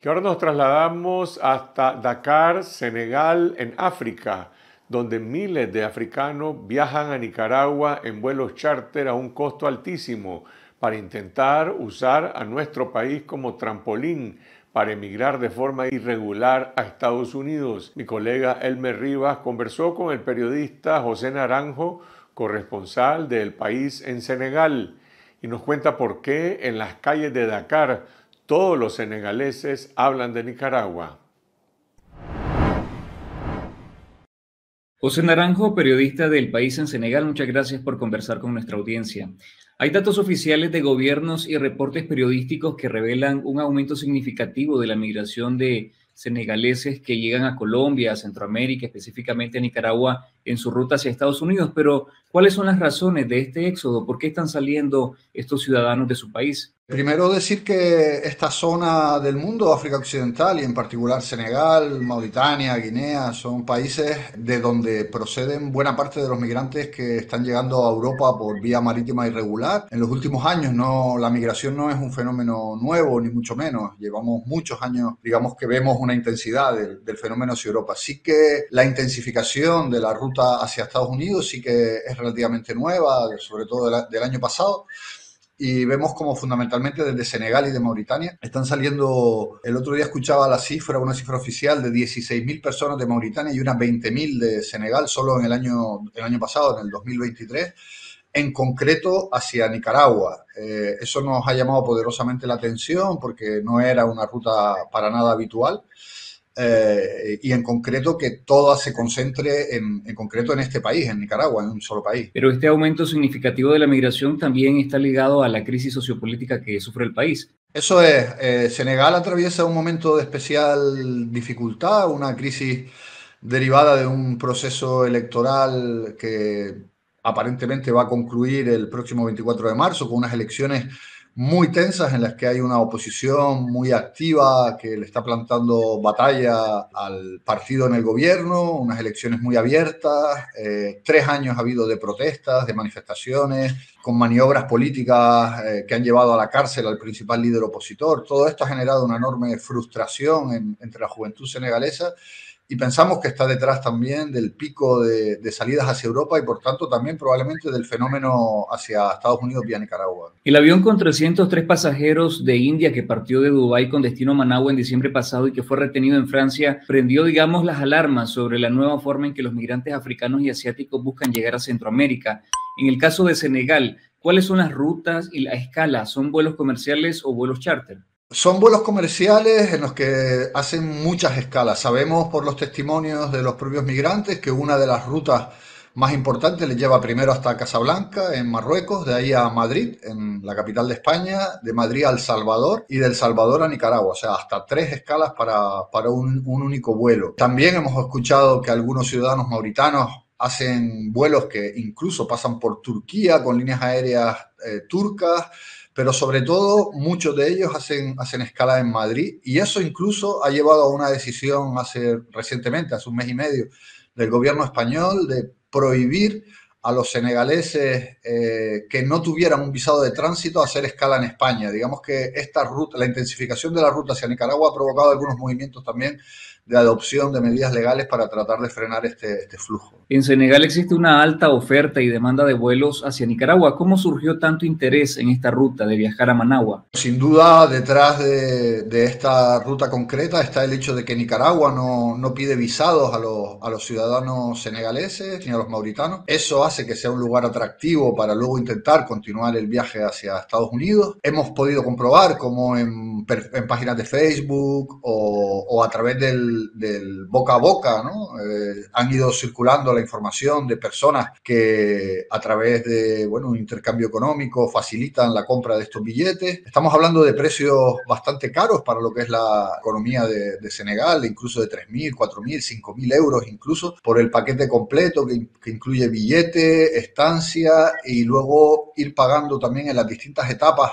Y ahora nos trasladamos hasta Dakar, Senegal, en África, donde miles de africanos viajan a Nicaragua en vuelos charter a un costo altísimo para intentar usar a nuestro país como trampolín para emigrar de forma irregular a Estados Unidos. Mi colega Elmer Rivas conversó con el periodista José Naranjo, corresponsal de El País en Senegal, y nos cuenta por qué en las calles de Dakar todos los senegaleses hablan de Nicaragua. José Naranjo, periodista del País en Senegal, muchas gracias por conversar con nuestra audiencia. Hay datos oficiales de gobiernos y reportes periodísticos que revelan un aumento significativo de la migración de senegaleses que llegan a Colombia, a Centroamérica, específicamente a Nicaragua, en su ruta hacia Estados Unidos. Pero, ¿cuáles son las razones de este éxodo? ¿Por qué están saliendo estos ciudadanos de su país? Primero decir que esta zona del mundo, África Occidental, y en particular Senegal, Mauritania, Guinea, son países de donde proceden buena parte de los migrantes que están llegando a Europa por vía marítima irregular. En los últimos años la migración no es un fenómeno nuevo, ni mucho menos. Llevamos muchos años, digamos, que vemos una intensidad del fenómeno hacia Europa. Sí que la intensificación de la ruta hacia Estados Unidos sí que es relativamente nueva, sobre todo del año pasado, y vemos como fundamentalmente desde Senegal y de Mauritania están saliendo. El otro día escuchaba una cifra oficial de 16.000 personas de Mauritania y unas 20.000 de Senegal solo en el año pasado, en el 2023, en concreto hacia Nicaragua. Eso nos ha llamado poderosamente la atención porque no era una ruta para nada habitual. Y en concreto que toda se concentre en concreto en este país, en Nicaragua, en un solo país. Pero este aumento significativo de la migración también está ligado a la crisis sociopolítica que sufre el país. Eso es. Senegal atraviesa un momento de especial dificultad, una crisis derivada de un proceso electoral que aparentemente va a concluir el próximo 24 de marzo con unas elecciones muy tensas en las que hay una oposición muy activa que le está plantando batalla al partido en el gobierno, unas elecciones muy abiertas, 3 años ha habido de protestas, de manifestaciones, con maniobras políticas que han llevado a la cárcel al principal líder opositor. Todo esto ha generado una enorme frustración entre la juventud senegalesa y pensamos que está detrás también del pico de salidas hacia Europa y por tanto también probablemente del fenómeno hacia Estados Unidos vía Nicaragua. El avión con 303 pasajeros de India que partió de Dubái con destino a Managua en diciembre pasado y que fue retenido en Francia prendió, digamos, las alarmas sobre la nueva forma en que los migrantes africanos y asiáticos buscan llegar a Centroamérica. En el caso de Senegal, ¿cuáles son las rutas y la escala? ¿Son vuelos comerciales o vuelos charter? Son vuelos comerciales en los que hacen muchas escalas. Sabemos por los testimonios de los propios migrantes que una de las rutas más importantes les lleva primero hasta Casablanca, en Marruecos, de ahí a Madrid, en la capital de España, de Madrid a El Salvador y del Salvador a Nicaragua. O sea, hasta 3 escalas para un único vuelo. También hemos escuchado que algunos ciudadanos mauritanos hacen vuelos que incluso pasan por Turquía con líneas aéreas turcas, pero sobre todo muchos de ellos hacen escala en Madrid y eso incluso ha llevado a una decisión recientemente, hace 1 mes y medio, del gobierno español de prohibir a los senegaleses que no tuvieran un visado de tránsito a hacer escala en España. Digamos que esta ruta, la intensificación de la ruta hacia Nicaragua ha provocado algunos movimientos también de adopción de medidas legales para tratar de frenar este flujo. En Senegal existe una alta oferta y demanda de vuelos hacia Nicaragua. ¿Cómo surgió tanto interés en esta ruta de viajar a Managua? Sin duda, detrás de esta ruta concreta está el hecho de que Nicaragua no pide visados a los ciudadanos senegaleses ni a los mauritanos. Eso hace que sea un lugar atractivo para luego intentar continuar el viaje hacia Estados Unidos. Hemos podido comprobar como en páginas de Facebook o a través del boca a boca, ¿no? Han ido circulando la información de personas que a través de un intercambio económico facilitan la compra de estos billetes. Estamos hablando de precios bastante caros para lo que es la economía de Senegal, incluso de 3.000, 4.000, 5.000 euros incluso por el paquete completo que incluye billete, estancia y luego ir pagando también en las distintas etapas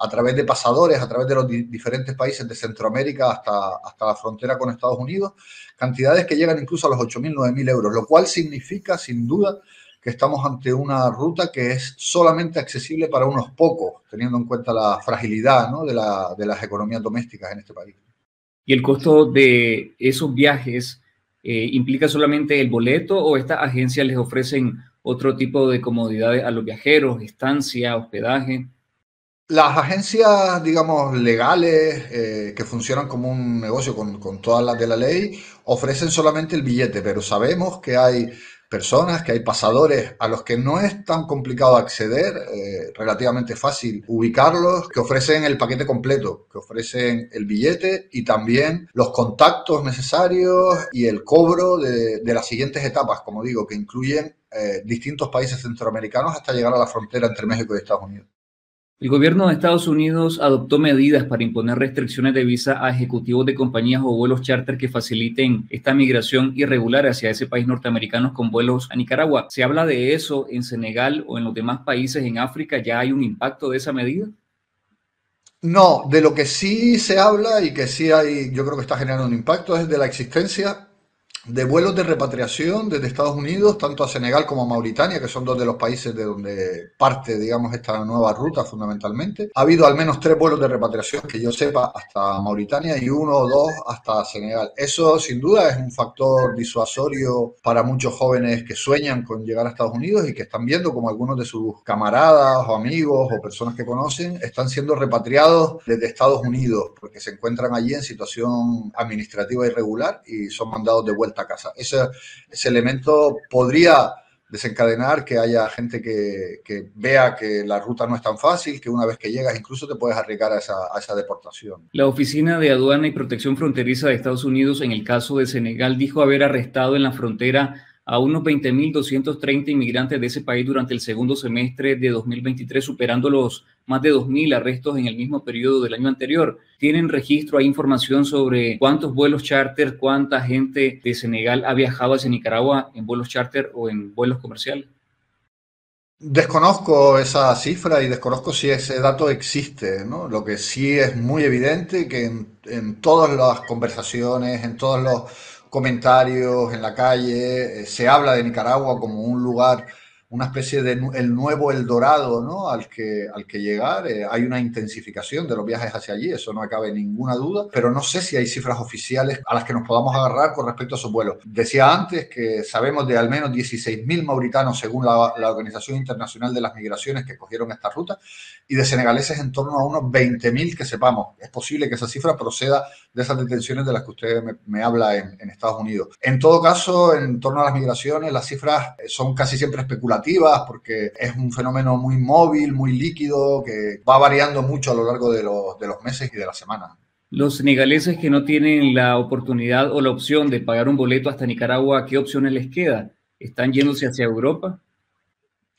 a través de pasadores, a través de los diferentes países de Centroamérica hasta la frontera con Estados Unidos, cantidades que llegan incluso a los 8.000, 9.000 euros, lo cual significa, sin duda, que estamos ante una ruta que es solamente accesible para unos pocos, teniendo en cuenta la fragilidad, ¿no?, de las economías domésticas en este país. y el costo de esos viajes implica solamente el boleto, o estas agencias les ofrecen otro tipo de comodidades a los viajeros, estancia, hospedaje. Las agencias, digamos, legales, que funcionan como un negocio con todas las de la ley, ofrecen solamente el billete, pero sabemos que hay personas, que hay pasadores a los que no es tan complicado acceder, relativamente fácil ubicarlos, que ofrecen el paquete completo, que ofrecen el billete y también los contactos necesarios y el cobro de las siguientes etapas, como digo, que incluyen distintos países centroamericanos hasta llegar a la frontera entre México y Estados Unidos. El gobierno de Estados Unidos adoptó medidas para imponer restricciones de visa a ejecutivos de compañías o vuelos charter que faciliten esta migración irregular hacia ese país norteamericano con vuelos a Nicaragua. ¿Se habla de eso en Senegal o en los demás países en África? ¿Ya hay un impacto de esa medida? No, de lo que sí se habla y que sí hay, yo creo que está generando un impacto, es de la existencia de vuelos de repatriación desde Estados Unidos, tanto a Senegal como a Mauritania, que son dos de los países de donde parte, digamos, esta nueva ruta fundamentalmente. Ha habido al menos 3 vuelos de repatriación, que yo sepa, hasta Mauritania y 1 o 2 hasta Senegal. Eso, sin duda, es un factor disuasorio para muchos jóvenes que sueñan con llegar a Estados Unidos y que están viendo como algunos de sus camaradas o amigos o personas que conocen están siendo repatriados desde Estados Unidos porque se encuentran allí en situación administrativa irregular y son mandados de vuelta a casa. Ese elemento podría desencadenar que haya gente que vea que la ruta no es tan fácil, que una vez que llegas incluso te puedes arriesgar a esa deportación. La Oficina de Aduanas y Protección Fronteriza de Estados Unidos, en el caso de Senegal, dijo haber arrestado en la frontera a unos 20.230 inmigrantes de ese país durante el segundo semestre de 2023, superando los más de 2.000 arrestos en el mismo periodo del año anterior. ¿Tienen registro, hay información sobre cuántos vuelos charter, cuánta gente de Senegal ha viajado hacia Nicaragua en vuelos charter o en vuelos comerciales? Desconozco esa cifra y desconozco si ese dato existe, ¿no? Lo que sí es muy evidente que en todas las conversaciones, en todos los comentarios en la calle, se habla de Nicaragua como un lugar, una especie de el nuevo Eldorado, ¿no? al que llegar. Hay una intensificación de los viajes hacia allí, eso no cabe ninguna duda, pero no sé si hay cifras oficiales a las que nos podamos agarrar con respecto a esos vuelos. Decía antes que sabemos de al menos 16.000 mauritanos, según la Organización Internacional de las Migraciones, que cogieron esta ruta, y de senegaleses en torno a unos 20.000 que sepamos. Es posible que esa cifra proceda de esas detenciones de las que usted me habla en Estados Unidos. En todo caso, en torno a las migraciones, las cifras son casi siempre especulativas, porque es un fenómeno muy móvil, muy líquido, que va variando mucho a lo largo de los meses y de las semanas. Los senegaleses que no tienen la oportunidad o la opción de pagar un boleto hasta Nicaragua, ¿qué opciones les queda? ¿Están yéndose hacia Europa?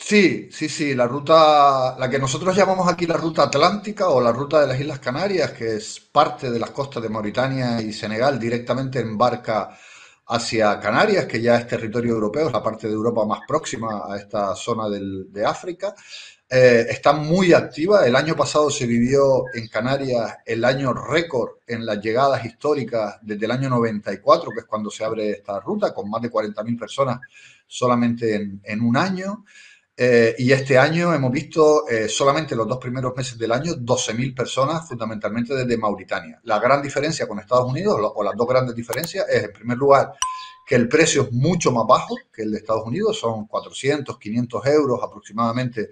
Sí, la ruta, la que nosotros llamamos aquí la ruta atlántica o la ruta de las Islas Canarias, que es parte de las costas de Mauritania y Senegal, directamente embarca hacia Canarias, que ya es territorio europeo, es la parte de Europa más próxima a esta zona de África. Está muy activa. El año pasado se vivió en Canarias el año récord en las llegadas históricas desde el año 94, que es cuando se abre esta ruta, con más de 40.000 personas solamente en un año. Y este año hemos visto solamente los 2 primeros meses del año 12.000 personas, fundamentalmente desde Mauritania. La gran diferencia con Estados Unidos, o las 2 grandes diferencias, es en primer lugar que el precio es mucho más bajo que el de Estados Unidos, son 400, 500 euros aproximadamente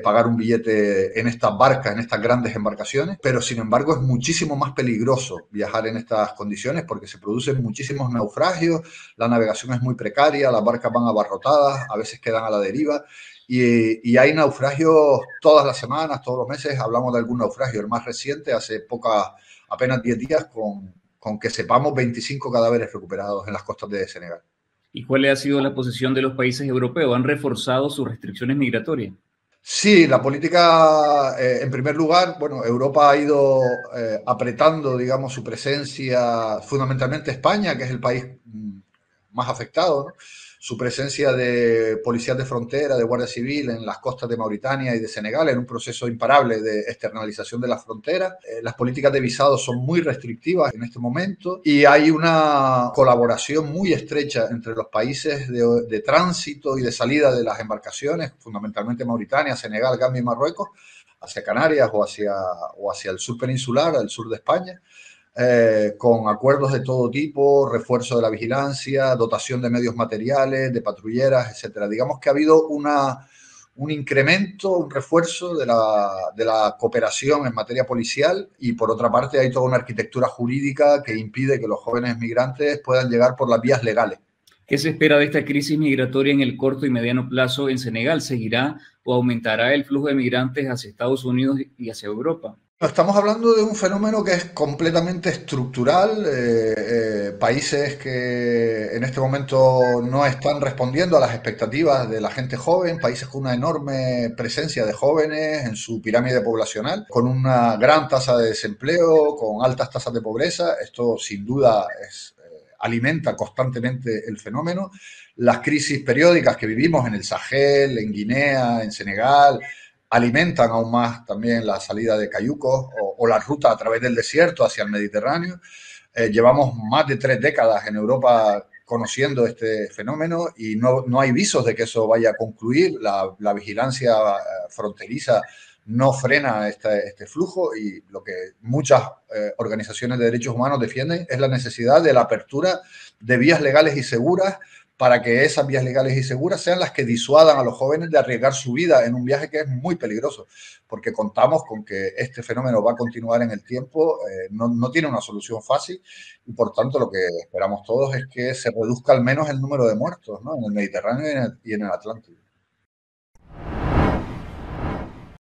pagar un billete en estas barcas, en estas grandes embarcaciones, pero sin embargo es muchísimo más peligroso viajar en estas condiciones porque se producen muchísimos naufragios, la navegación es muy precaria, las barcas van abarrotadas, a veces quedan a la deriva y hay naufragios todas las semanas, todos los meses, hablamos de algún naufragio, el más reciente hace apenas 10 días con que sepamos 25 cadáveres recuperados en las costas de Senegal. ¿Y cuál ha sido la posición de los países europeos? ¿Han reforzado sus restricciones migratorias? Sí, la política, en primer lugar, bueno, Europa ha ido apretando, digamos, su presencia, fundamentalmente España, que es el país más afectado, ¿no? Su presencia de policías de frontera, de guardia civil en las costas de Mauritania y de Senegal, en un proceso imparable de externalización de las fronteras. Las políticas de visado son muy restrictivas en este momento y hay una colaboración muy estrecha entre los países de tránsito y de salida de las embarcaciones, fundamentalmente Mauritania, Senegal, Gambia y Marruecos, hacia Canarias o hacia el sur peninsular, al sur de España. con acuerdos de todo tipo, refuerzo de la vigilancia, dotación de medios materiales, de patrulleras, etcétera. Digamos que ha habido un incremento, un refuerzo de la cooperación en materia policial, y por otra parte hay toda una arquitectura jurídica que impide que los jóvenes migrantes puedan llegar por las vías legales. ¿Qué se espera de esta crisis migratoria en el corto y mediano plazo en Senegal? ¿Seguirá o aumentará el flujo de migrantes hacia Estados Unidos y hacia Europa? Estamos hablando de un fenómeno que es completamente estructural. Países que en este momento no están respondiendo a las expectativas de la gente joven, países con una enorme presencia de jóvenes en su pirámide poblacional, con una gran tasa de desempleo, con altas tasas de pobreza. Esto sin duda es, alimenta constantemente el fenómeno. Las crisis periódicas que vivimos en el Sahel, en Guinea, en Senegal, alimentan aún más también la salida de cayucos o la ruta a través del desierto hacia el Mediterráneo. Llevamos más de 3 décadas en Europa conociendo este fenómeno y no hay visos de que eso vaya a concluir. La vigilancia fronteriza no frena este flujo, y lo que muchas organizaciones de derechos humanos defienden es la necesidad de la apertura de vías legales y seguras, para que esas vías legales y seguras sean las que disuadan a los jóvenes de arriesgar su vida en un viaje que es muy peligroso, porque contamos con que este fenómeno va a continuar en el tiempo, no tiene una solución fácil, y por tanto lo que esperamos todos es que se reduzca al menos el número de muertos, ¿no?, en el Mediterráneo y en el Atlántico.